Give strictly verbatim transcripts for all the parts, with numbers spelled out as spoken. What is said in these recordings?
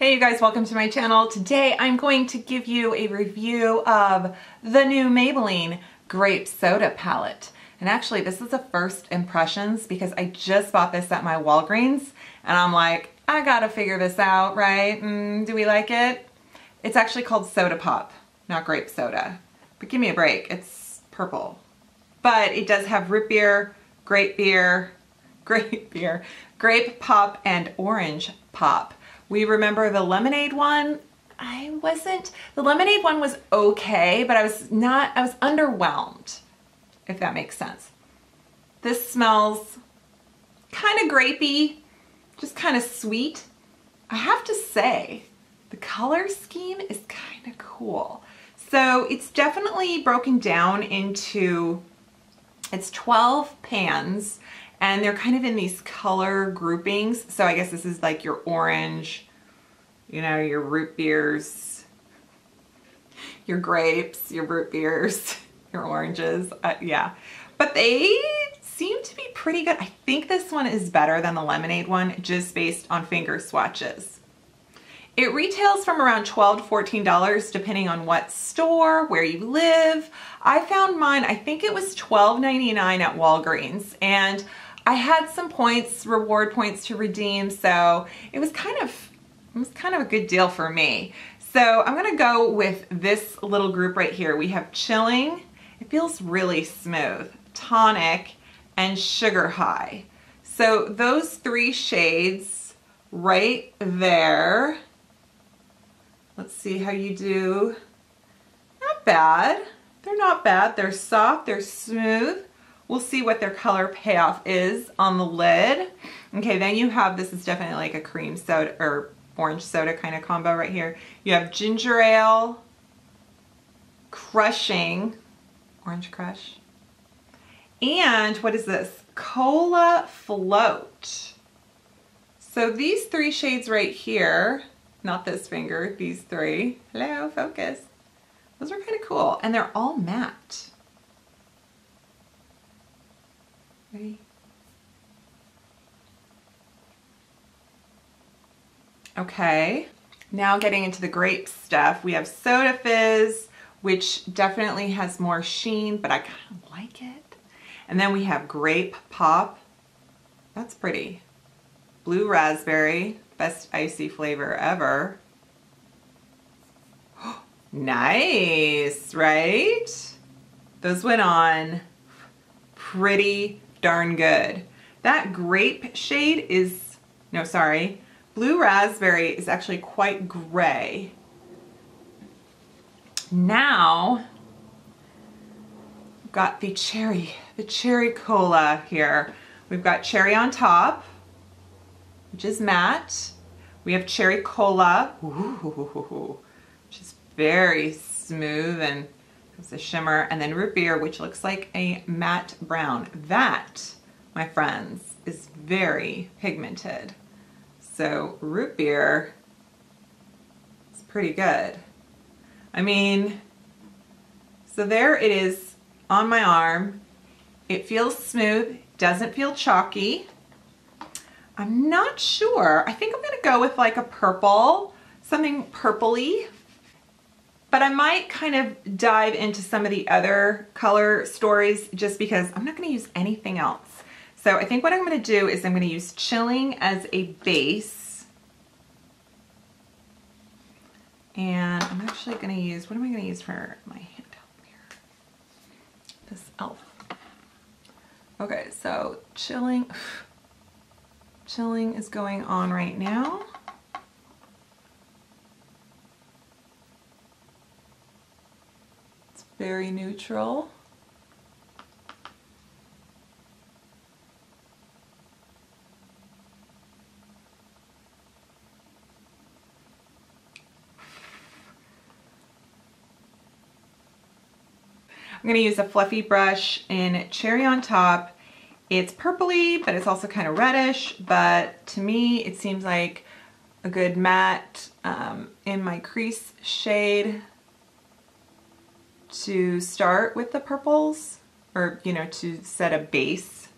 Hey you guys, welcome to my channel. Today I'm going to give you a review of the new Maybelline Grape Soda Palette. And actually this is the first impressions because I just bought this at my Walgreens and I'm like, I gotta figure this out, right? Mm, do we like it? It's actually called Soda Pop, not grape soda. But give me a break, it's purple. But it does have root beer, grape beer, grape beer, grape pop, and orange pop. We remember the lemonade one. I wasn't, the lemonade one was okay, but I was not, I was underwhelmed, if that makes sense. This smells kind of grapey, just kind of sweet. I have to say, the color scheme is kind of cool. So it's definitely broken down into, it's twelve pans, and they're kind of in these color groupings. So I guess this is like your orange, you know, your root beers, your grapes, your root beers, your oranges, uh, yeah. But they seem to be pretty good. I think this one is better than the lemonade one just based on finger swatches. It retails from around twelve to fourteen dollars depending on what store, where you live. I found mine, I think it was twelve ninety-nine at Walgreens, and I had some points, reward points to redeem, so it was kind of it was kind of a good deal for me. So I'm gonna go with this little group right here. We have Chilling, it feels really smooth, Tonic, and Sugar High. So those three shades right there. Let's see how you do. Not bad. They're not bad. They're soft, they're smooth. We'll see what their color payoff is on the lid. Okay, then you have, this is definitely like a cream soda or orange soda kind of combo right here. You have Ginger Ale, Crushing, Orange Crush, and what is this? Cola Float. So these three shades right here, not this finger, these three, hello, focus. Those are kind of cool, and they're all matte. Ready? Okay, now getting into the grape stuff, we have Soda Fizz, which definitely has more sheen, but I kind of like it. And then we have Grape Pop, that's pretty. Blue Raspberry, best icy flavor ever. Nice, right? Those went on pretty darn good. That grape shade is, no, sorry, Blue Raspberry is actually quite gray. Now, we've got the cherry, the cherry cola here. We've got cherry on top, which is matte. We have cherry cola, ooh, which is very smooth and it's a shimmer, and then root beer, which looks like a matte brown. That, my friends, is very pigmented. So root beer is pretty good. I mean, so there it is on my arm. It feels smooth, doesn't feel chalky. I'm not sure. I think I'm gonna go with like a purple, something purpley. But I might kind of dive into some of the other color stories just because I'm not gonna use anything else. So I think what I'm gonna do is I'm gonna use Chilling as a base. And I'm actually gonna use, what am I gonna use for my hand down here? This Elf. Okay, so Chilling, Chilling is going on right now. Very neutral. I'm going to use a fluffy brush in Cherry on Top. It's purpley, but it's also kind of reddish, but to me it seems like a good matte um, in my crease shade to start with the purples, or you know, to set a base.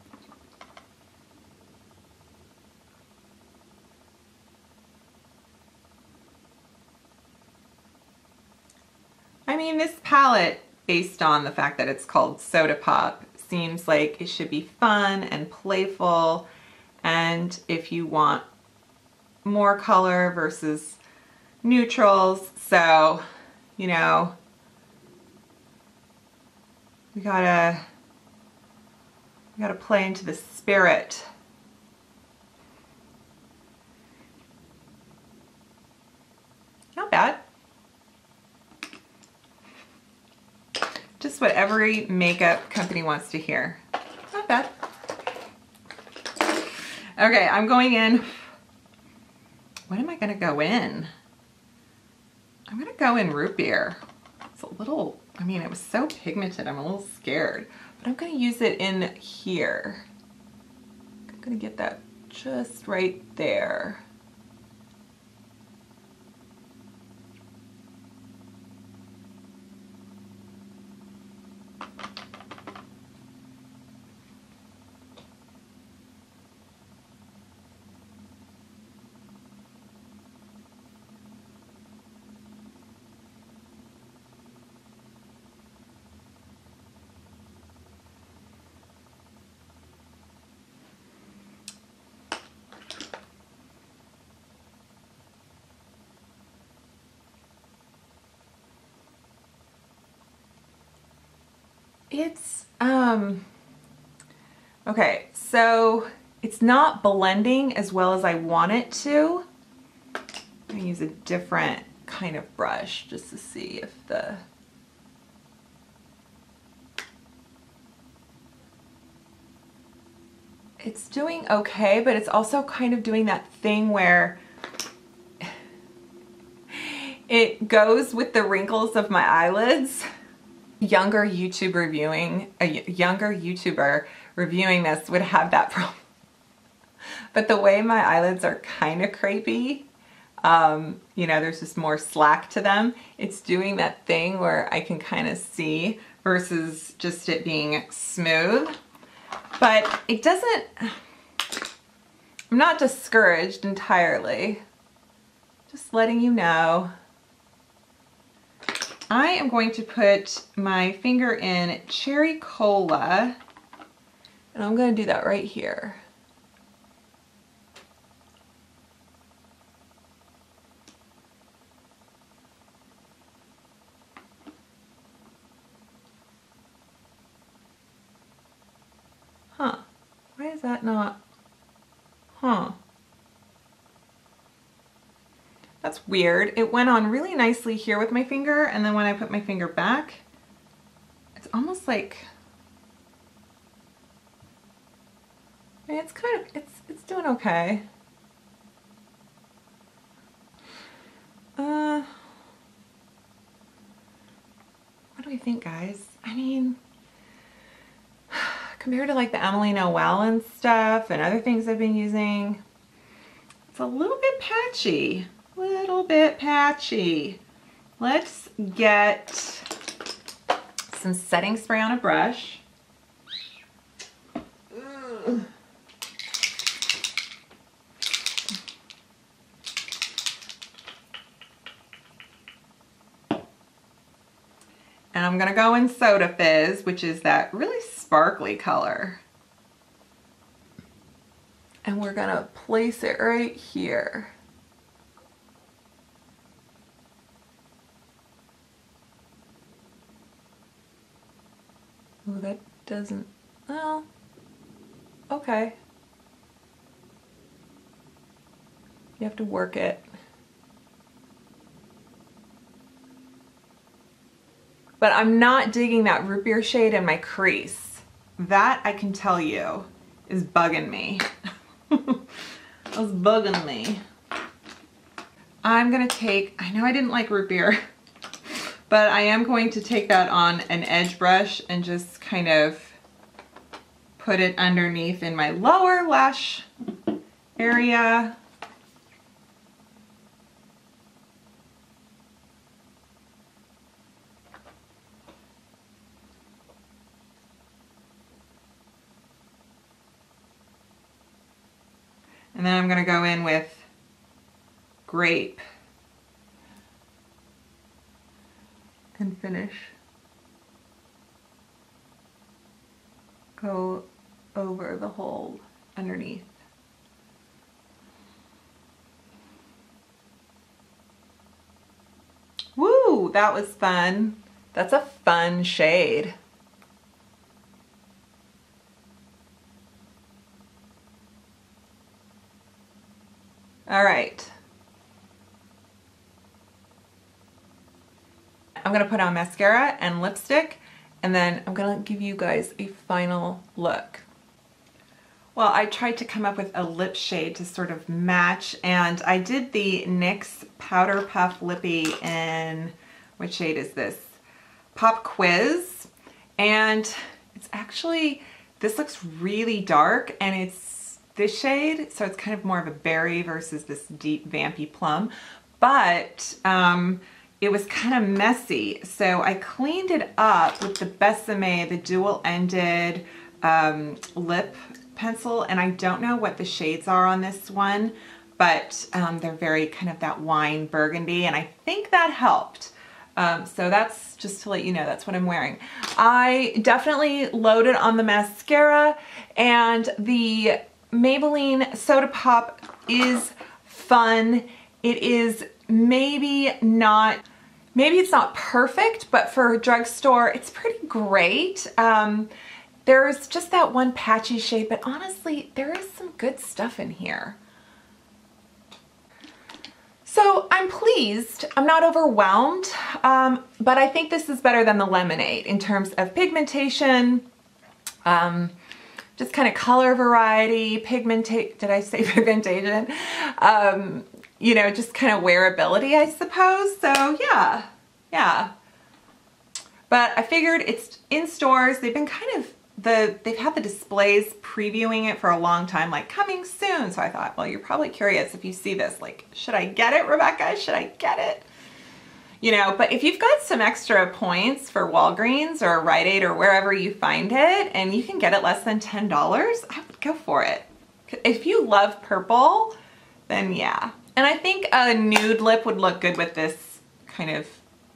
I mean, this palette, based on the fact that it's called Soda Pop, seems like it should be fun and playful, and if you want more color versus neutrals, so, you know, we gotta, we gotta play into the spirit. Not bad. Just what every makeup company wants to hear. Not bad. Okay, I'm going in. What am I gonna go in? I'm gonna go in root beer. It's a little, I mean, it was so pigmented, I'm a little scared. But I'm gonna use it in here. I'm gonna get that just right there. It's, um, okay, so it's not blending as well as I want it to. I'm gonna use a different kind of brush just to see if the... It's doing okay, but it's also kind of doing that thing where it goes with the wrinkles of my eyelids. Younger YouTube reviewing, a younger YouTuber reviewing this would have that problem. But the way my eyelids are kind of crepey, um, you know, there's just more slack to them. It's doing that thing where I can kind of see versus just it being smooth. But it doesn't, I'm not discouraged entirely. Just letting you know. I am going to put my finger in Cherry Cola, and I'm going to do that right here. Huh. Why is that not? Huh. That's weird. It went on really nicely here with my finger, and then when I put my finger back, it's almost like, I mean, it's kind of, it's, it's doing okay. Uh, what do we think, guys? I mean, compared to like the Amelie Noel and stuff and other things I've been using, it's a little bit patchy. Little bit patchy. Let's get some setting spray on a brush. Ugh. And I'm gonna go in Soda Fizz, which is that really sparkly color. And we're gonna place it right here. Oh, that doesn't, well, okay. You have to work it. But I'm not digging that root beer shade in my crease. That, I can tell you, is bugging me. That was bugging me. I'm gonna take, I know I didn't like root beer, but I am going to take that on an edge brush and just kind of put it underneath in my lower lash area. And then I'm going to go in with Grape. and finish go over the hole underneath. Woo, that was fun. That's a fun shade. All right. I'm gonna put on mascara and lipstick, and then I'm gonna give you guys a final look. Well, I tried to come up with a lip shade to sort of match, and I did the NYX Powder Puff Lippy in, what shade is this? Pop Quiz. And it's actually, this looks really dark, and it's this shade, so it's kind of more of a berry versus this deep vampy plum. But um, it was kind of messy, so I cleaned it up with the Besame, the dual-ended um, lip pencil, and I don't know what the shades are on this one, but um, they're very kind of that wine burgundy, and I think that helped. Um, so that's just to let you know, that's what I'm wearing. I definitely loaded on the mascara, and the Maybelline Soda Pop is fun. It is maybe not, maybe it's not perfect, but for a drugstore, it's pretty great. Um, There's just that one patchy shade, but honestly, there is some good stuff in here. So I'm pleased. I'm not overwhelmed, um, but I think this is better than the Lemonade in terms of pigmentation, um, just kind of color variety, pigmentation, did I say pigmentation? Um, you know, just kind of wearability, I suppose. So yeah, yeah. But I figured it's in stores. They've been kind of The, they've had the displays previewing it for a long time, like coming soon. So I thought, well, you're probably curious if you see this, like, should I get it, Rebecca? Should I get it? You know, but if you've got some extra points for Walgreens or Rite Aid or wherever you find it, and you can get it less than ten dollars, I would go for it. If you love purple, then yeah. And I think a nude lip would look good with this kind of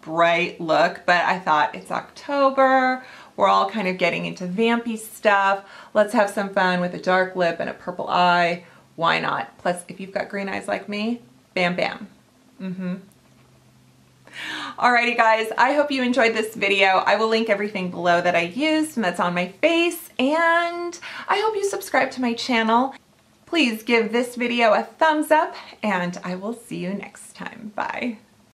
bright look, but I thought it's October. We're all kind of getting into vampy stuff. Let's have some fun with a dark lip and a purple eye. Why not? Plus, if you've got green eyes like me, bam, bam. Mm-hmm. Alrighty, guys. I hope you enjoyed this video. I will link everything below that I used and that's on my face. And I hope you subscribe to my channel. Please give this video a thumbs up, and I will see you next time. Bye.